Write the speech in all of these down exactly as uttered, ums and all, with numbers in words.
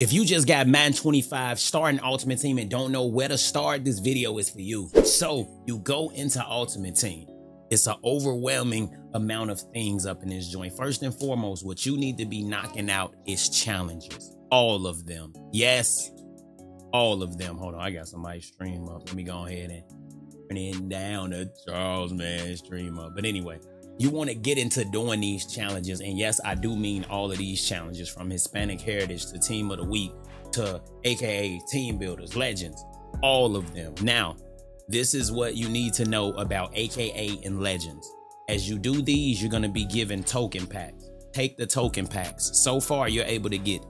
If you just got Madden twenty-five, starting Ultimate Team and don't know where to start, this video is for you. So you go into Ultimate Team. It's an overwhelming amount of things up in this joint. First and foremost, what you need to be knocking out is challenges. All of them. Yes, all of them. Hold on, I got somebody stream up. Let me go ahead and turn it down to Charles, man, stream up. But anyway, you want to get into doing these challenges. And yes, I do mean all of these challenges, from Hispanic Heritage to Team of the Week to A K A Team Builders, Legends, all of them. Now, this is what you need to know about A K A and Legends. As you do these, you're going to be given token packs. Take the token packs. So far, you're able to get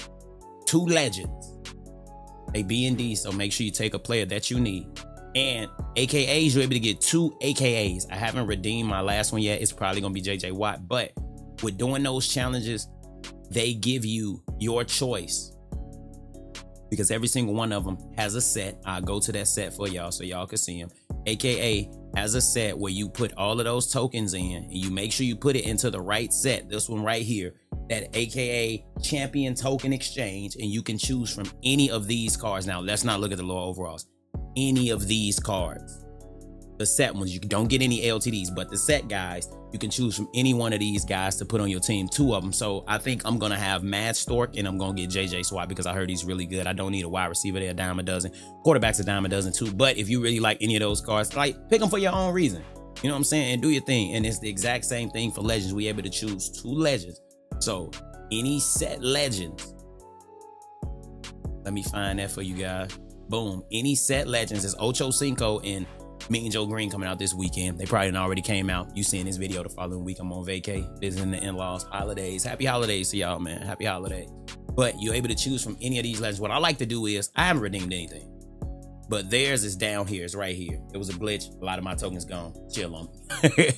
two Legends, a B and D, so make sure you take a player that you need. And A K As, you're able to get two A K As. I haven't redeemed my last one yet. It's probably going to be J J Watt. But with doing those challenges, they give you your choice, because every single one of them has a set. I'll go to that set for y'all so y'all can see them. A K A has a set where you put all of those tokens in, and you make sure you put it into the right set. This one right here, that A K A Champion Token Exchange, and you can choose from any of these cards. Now, let's not look at the lower overalls. Any of these cards, the set ones, you don't get any L T Ds, but the set guys, you can choose from any one of these guys to put on your team, two of them. So I think I'm gonna have Mad Stork and I'm gonna get J J Swat because I heard he's really good. I don't need a wide receiver, they're a dime a dozen, quarterback's a dime a dozen too. But if you really like any of those cards, like, pick them for your own reason, you know what I'm saying, and do your thing. And it's the exact same thing for Legends. We able to choose two Legends, so any set Legends, let me find that for you guys. Boom. Any set Legends is Ocho Cinco and me and Joe Green coming out this weekend. They probably already came out. You seeing this video the following week. I'm on vacay, visiting the in-laws, holidays. Happy holidays to y'all, man. Happy holidays. But you're able to choose from any of these Legends. What I like to do is, I haven't redeemed anything, but theirs is down here. It's right here. It was a glitch. A lot of my tokens gone. Chill on me.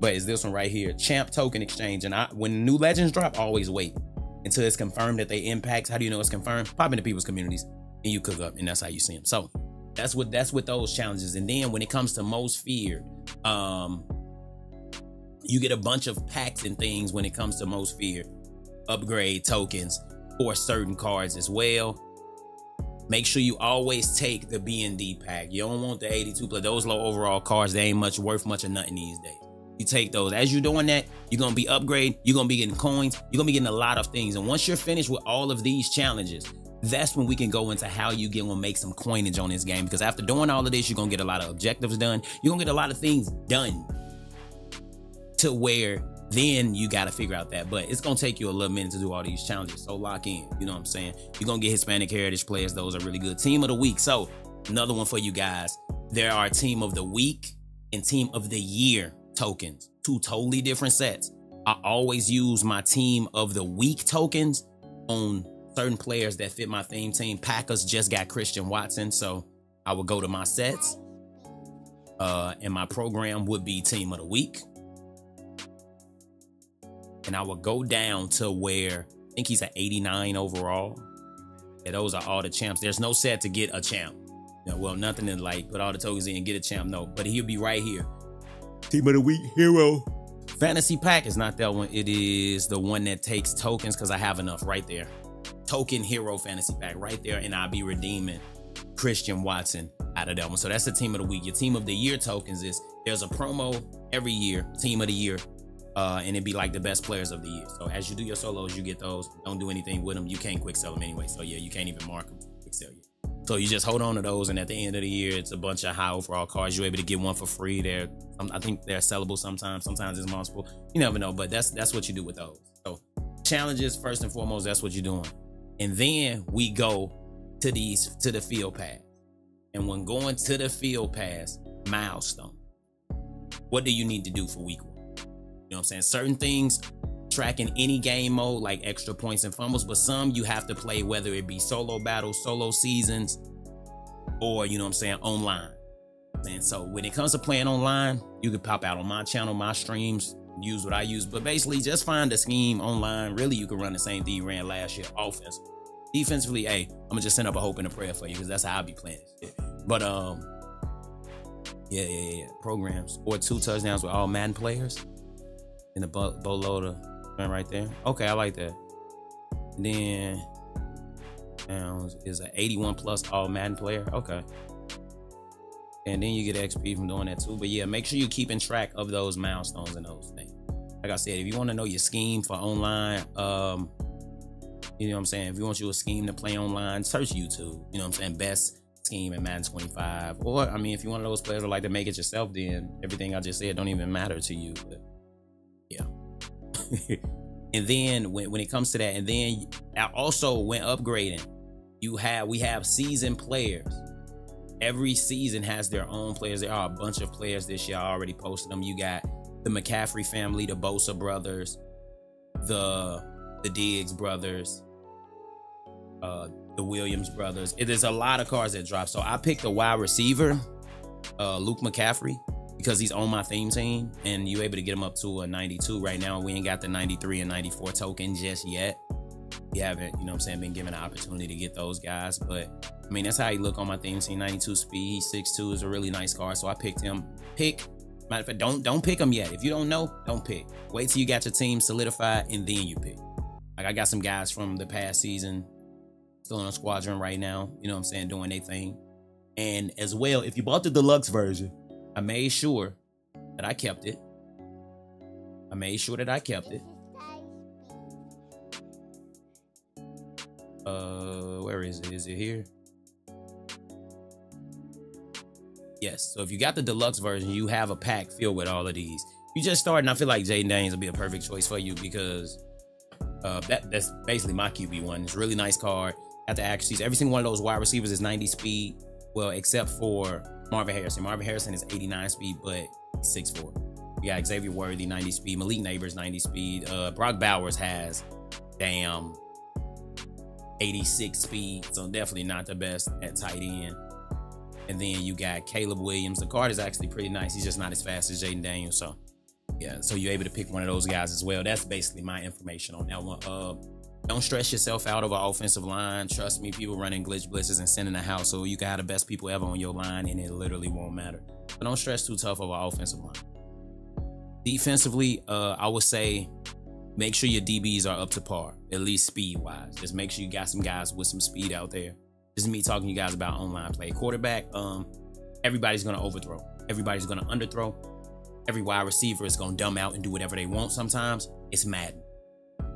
But it's this one right here. Champ Token Exchange. And I, when new Legends drop, I always wait until it's confirmed that they impact. How do you know it's confirmed? Pop into people's communities. And you cook up, and that's how you see them. So that's what that's what those challenges. And then when it comes to Most Feared, um, you get a bunch of packs and things when it comes to Most Feared, upgrade tokens for certain cards as well. Make sure you always take the B and D pack. You don't want the eighty-two play, those low overall cards. They ain't much worth much of nothing these days. You take those. As you're doing that, you're gonna be upgrading. You're gonna be getting coins. You're gonna be getting a lot of things. And once you're finished with all of these challenges, that's when we can go into how you get and make some coinage on this game, because after doing all of this, you're gonna get a lot of objectives done. You're gonna get a lot of things done to where then you got to figure out that, but it's gonna take you a little minute to do all these challenges. So lock in, you know what I'm saying? You're gonna get Hispanic Heritage players. Those are really good. Team of the Week. So another one for you guys. There are Team of the Week and Team of the Year tokens, two totally different sets. I always use my Team of the Week tokens on certain players that fit my theme team. Packers just got Christian Watson, so I would go to my sets, uh, and my program would be Team of the Week, and I would go down to where I think he's at eighty-nine overall. Yeah, those are all the champs. There's no set to get a champ. No, well, nothing in like put all the tokens in and get a champ. No, but he'll be right here. Team of the Week hero. Fantasy pack is not that one. It is the one that takes tokens, because I have enough right there. Token hero fantasy pack right there, and I'll be redeeming Christian Watson out of that one. So that's the Team of the Week. Your Team of the Year tokens is, there's a promo every year, Team of the Year, uh and it'd be like the best players of the year. So as you do your solos, you get those. Don't do anything with them. You can't quick sell them anyway, so yeah, you can't even mark them quick sell you. So you just hold on to those, and at the end of the year, it's a bunch of high overall cards. You're able to get one for free. They're I think they're sellable sometimes. Sometimes it's multiple. You never know, but that's that's what you do with those. So challenges first and foremost, that's what you're doing. And then we go to these, to the field pass. And when going to the field pass, milestone. What do you need to do for week one? You know what I'm saying? Certain things track in any game mode, like extra points and fumbles, but some you have to play, whether it be solo battles, solo seasons, or, you know what I'm saying, online. And so when it comes to playing online, you can pop out on my channel, my streams, use what I use, but basically just find a scheme online. Really, you can run the same thing you ran last year, offensive. Defensively, hey, I'm gonna just send up a hope and a prayer for you, because that's how I'll be playing this shit. But um yeah, yeah, yeah. Programs or two touchdowns with all Madden players in the boatloader right there. Okay, I like that. And then touchdowns, is an eighty-one plus All Madden player. Okay. And then you get X P from doing that too. But yeah, make sure you're keeping track of those milestones and those things. Like I said, if you want to know your scheme for online, um, you know what I'm saying? If you want your scheme to play online, search YouTube. You know what I'm saying? Best scheme in Madden twenty-five. Or, I mean, if you're one of those players that like to make it yourself, then everything I just said don't even matter to you. But yeah. And then when, when it comes to that, and then I also went upgrading. You have, we have season players. Every season has their own players. There are a bunch of players this year. I already posted them. You got the McCaffrey family, the Bosa brothers, the the Diggs brothers, uh, the Williams brothers. It is a lot of cards that drop. So I picked a wide receiver, uh, Luke McCaffrey, because he's on my theme team, and you're able to get him up to a ninety-two right now. We ain't got the ninety-three and ninety-four token just yet. You haven't, you know what I'm saying, been given an opportunity to get those guys, but I mean, that's how he look on my theme team. ninety-two speed, six two is a really nice card, so I picked him. Pick, matter of fact, don't, don't pick him yet. If you don't know, don't pick. Wait till you got your team solidified, and then you pick. Like, I got some guys from the past season still in a squadron right now, you know what I'm saying, doing their thing. And as well, if you bought the deluxe version, I made sure that I kept it. I made sure that I kept it. Uh, where is it? Is it here? Yes, so if you got the deluxe version, you have a pack filled with all of these. You just starting, I feel like Jayden Daniels will be a perfect choice for you because uh, that, that's basically my Q B one. It's a really nice card. Got the accuracies. Every single one of those wide receivers is ninety speed. Well, except for Marvin Harrison. Marvin Harrison is eighty-nine speed, but six four. We got Xavier Worthy, ninety speed. Malik Nabers, ninety speed. Uh, Brock Bowers has, damn, eighty-six speed. So definitely not the best at tight end. And then you got Caleb Williams. The card is actually pretty nice. He's just not as fast as Jayden Daniels. So, yeah. So you're able to pick one of those guys as well. That's basically my information on that one. Uh, don't stress yourself out over offensive line. Trust me, people running glitch blitzes and sending a house. So you can have the best people ever on your line, and it literally won't matter. But don't stress too tough over offensive line. Defensively, uh, I would say make sure your D Bs are up to par, at least speed-wise. Just make sure you got some guys with some speed out there. This is me talking to you guys about online play. Quarterback, um, everybody's going to overthrow. Everybody's going to underthrow. Every wide receiver is going to dumb out and do whatever they want sometimes. It's Madden.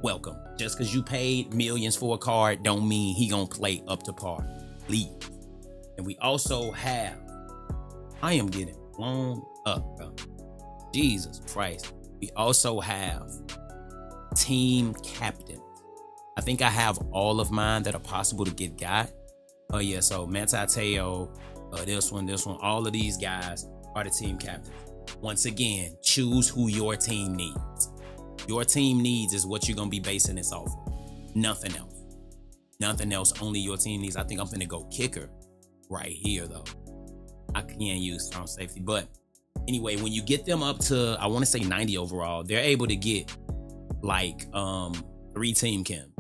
Welcome. Just because you paid millions for a card don't mean he going to play up to par. Leave. And we also have... I am getting blown up, bro. Jesus Christ. We also have team captains. I think I have all of mine that are possible to get got. Oh, uh, yeah, so Manti Teo, uh, this one, this one, all of these guys are the team captains. Once again, choose who your team needs. Your team needs is what you're going to be basing this off of. Nothing else. Nothing else, only your team needs. I think I'm going to go kicker right here, though. I can't use strong safety. But anyway, when you get them up to, I want to say ninety overall, they're able to get like um, three team chem.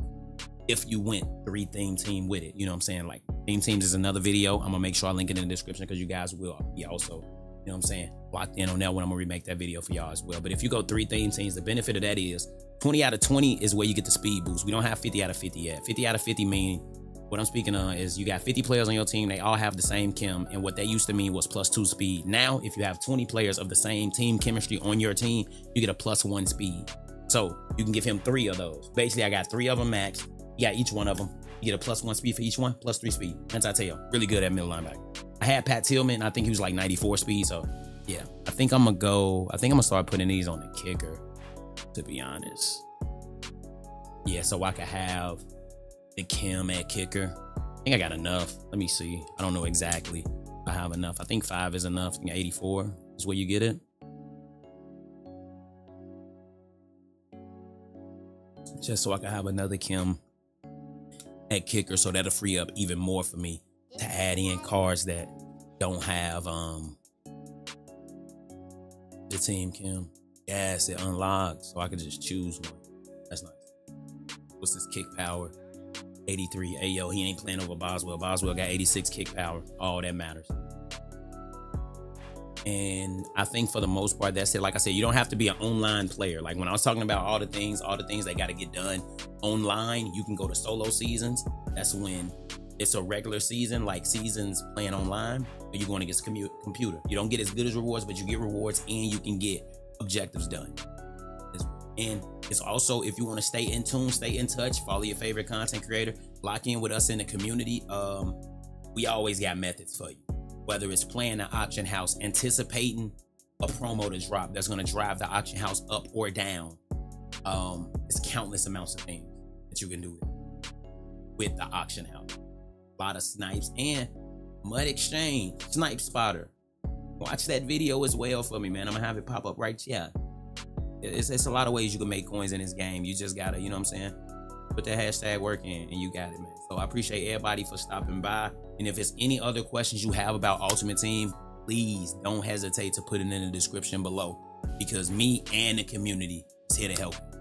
If you went three theme team with it, you know what I'm saying? Like, theme teams is another video. I'm gonna make sure I link it in the description because you guys will be also, you know what I'm saying, locked in on that one. I'm gonna remake that video for y'all as well. But if you go three theme teams, the benefit of that is twenty out of twenty is where you get the speed boost. We don't have fifty out of fifty yet. fifty out of fifty mean, what I'm speaking of is you got fifty players on your team. They all have the same chem. And what that used to mean was plus two speed. Now, if you have twenty players of the same team chemistry on your team, you get a plus one speed. So you can give him three of those. Basically, I got three of them max. You got each one of them. You get a plus one speed for each one, plus three speed. Manti Teo, really good at middle linebacker. I had Pat Tillman. I think he was like ninety-four speed. So yeah, I think I'm gonna go. I think I'm gonna start putting these on the kicker, to be honest. Yeah, so I could have the Kim at kicker. I think I got enough. Let me see. I don't know exactly. I have enough. I think five is enough. I think eighty-four is where you get it. Just so I can have another Kim at kicker, so that'll free up even more for me to add in cards that don't have um the team Kim. Yes, it unlocks, so I can just choose one. That's nice. What's this kick power? eighty-three. Hey yo, he ain't playing over Boswell. Boswell got eighty-six kick power. All that matters. And I think for the most part, that's it. Like I said, you don't have to be an online player. Like when I was talking about all the things, all the things that got to get done online, you can go to solo seasons. That's when it's a regular season, like seasons playing online, but you're going against a computer. You don't get as good as rewards, but you get rewards and you can get objectives done. And it's also, if you want to stay in tune, stay in touch, follow your favorite content creator, lock in with us in the community. Um, we always got methods for you. Whether it's playing the auction house, anticipating a promo to drop that's going to drive the auction house up or down. Um, it's countless amounts of things that you can do with the auction house. A lot of snipes and mud exchange, snipe spotter. Watch that video as well for me, man. I'm gonna have it pop up right here. It's, it's a lot of ways you can make coins in this game. You just gotta, you know what I'm saying? Put that hashtag work in and you got it, man. So I appreciate everybody for stopping by. And if it's any other questions you have about Ultimate Team, please don't hesitate to put it in the description below, because me and the community is here to help you.